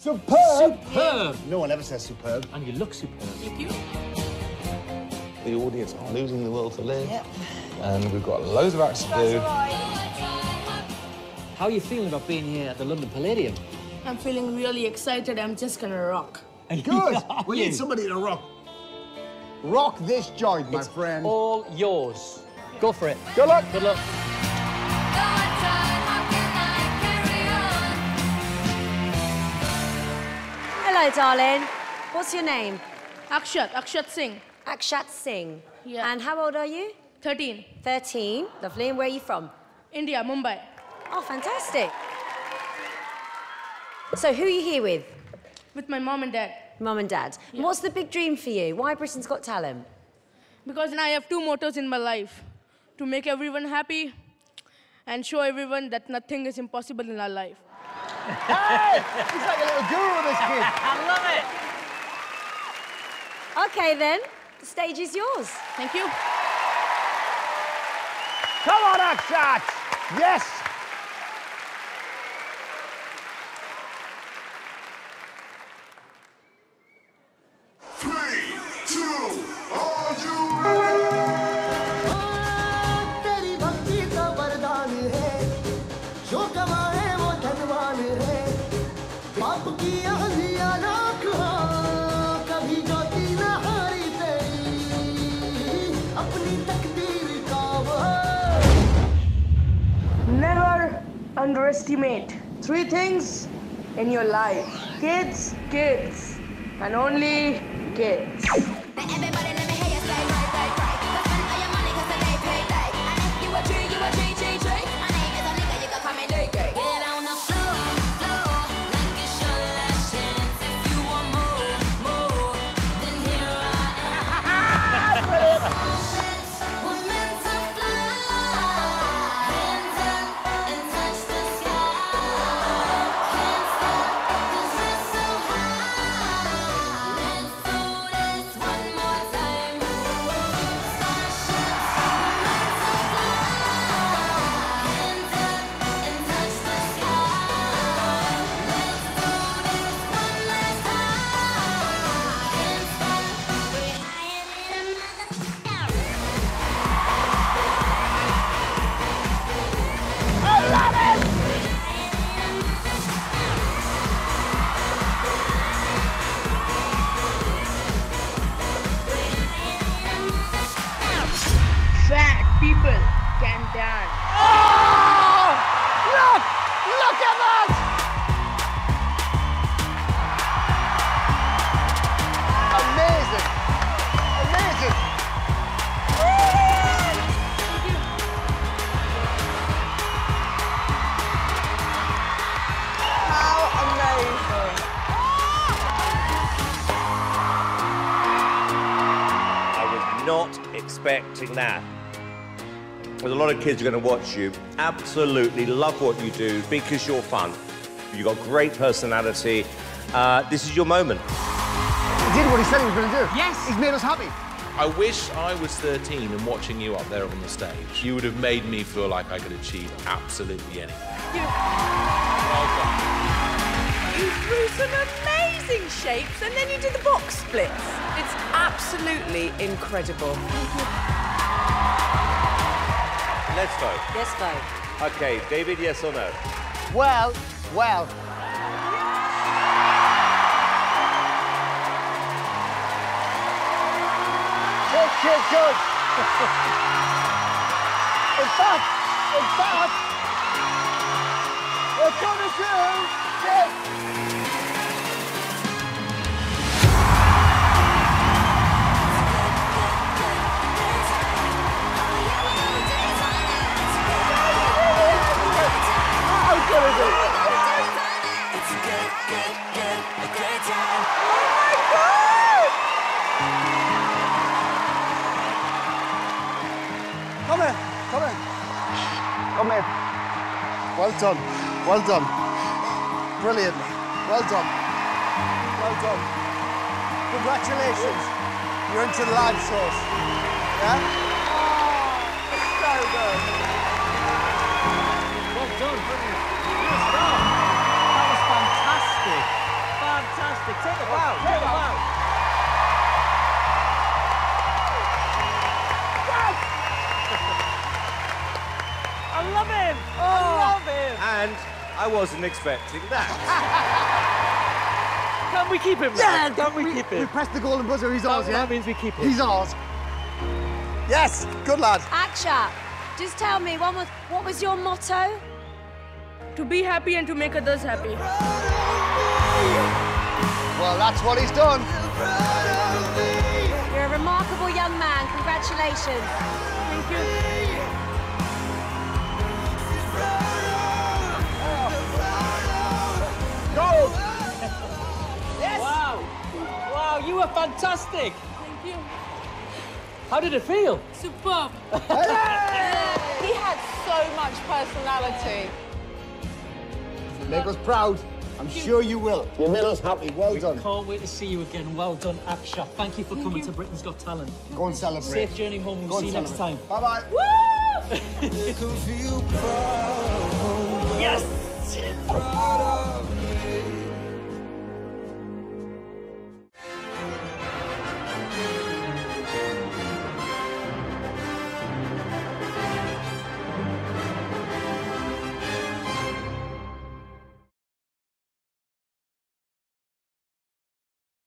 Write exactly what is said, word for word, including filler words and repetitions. Superb! Superb! No one ever says superb. And you look superb. Thank you. The audience are losing the will to live. Yep. And we've got loads of acts to do. Right. How are you feeling about being here at the London Palladium? I'm feeling really excited. I'm just gonna rock. Good! We need somebody to rock. Rock this joint, my it's friend. All yours. Go for it. Good luck. Good luck. Hello, darling. What's your name? Akshat. Akshat Singh. Akshat Singh. Yeah. And how old are you? Thirteen. Thirteen. Lovely. And where are you from? India, Mumbai. Oh, fantastic. So who are you here with? With my mom and dad. Mom and dad. Yeah. What's the big dream for you? Why Britain's Got Talent? Because I have two mottos in my life. To make everyone happy and show everyone that nothing is impossible in our life. Hey! He's like a little guru, this kid. I love it. Okay, then. The stage is yours. Thank you. Come on, Akshat! Yes! Three, two, are you ready? Meri bhakti ka vardaan hai, jo kamaye wo dhanwaan hai. Baap ki ahliya raak ho, kabhi jyoti na haari teri. Apni takdeer ka wo. Never underestimate three things in your life: kids, kids, and only kids. Everybody let me hear you say, right, right, right. Cause when all your money, cause the day pay day. And if you a tree, you a tree, tree, tree. My name is a nigga, you can call me nigga. Get on the floor, floor. Like it's your last chance. If you want more, more, then here I am. Moments were meant to fly. Hands up and touch the sky. Can't stop, cause we're so high. People can dance. Oh! Look! Look at that! Amazing! Amazing! Thank you. How amazing! I was not expecting that. There's a lot of kids who are going to watch you, absolutely love what you do because you're fun. You've got great personality. Uh, this is your moment. He did what he said he was going to do. Yes. He's made us happy. I wish I was thirteen and watching you up there on the stage. You would have made me feel like I could achieve absolutely anything. Thank you. Well done. You threw some amazing shapes and then you did the box splits. It's absolutely incredible. Thank you. Let's vote. Let's vote. Okay, David, yes or no? Well, well. Good, good, good. In fact, in fact, we're coming to this. Come here, come here. Come here. Well done, well done. Brilliant. Well done. Well done. Congratulations. You're into the lime sauce. Yeah? Oh, it's so good. Well done, brilliant. That was fantastic. fantastic. Take a bow. Take a bow. Yes! I love him. Oh. I love him. And I wasn't expecting that. Can we keep him? Yeah. Man? Can we, we keep him? We pressed the golden buzzer. He's ours. Oh, yeah? That means we keep him. He's ours. Yes. Good lad. Akshat, just tell me one more. What was your motto? To be happy and to make others happy. Well, that's what he's done. You're a remarkable young man. Congratulations. Thank you. Oh. Go! Yes! Wow! Wow, you were fantastic. Thank you. How did it feel? Superb. He had so much personality. Make us proud. I'm you, sure you will. You made us happy. Well we done. Can't wait to see you again. Well done, Akshat. Thank you for Thank coming you. to Britain's Got Talent. Go and celebrate. Safe journey home. We'll see you next time. Bye bye. Woo! Yes!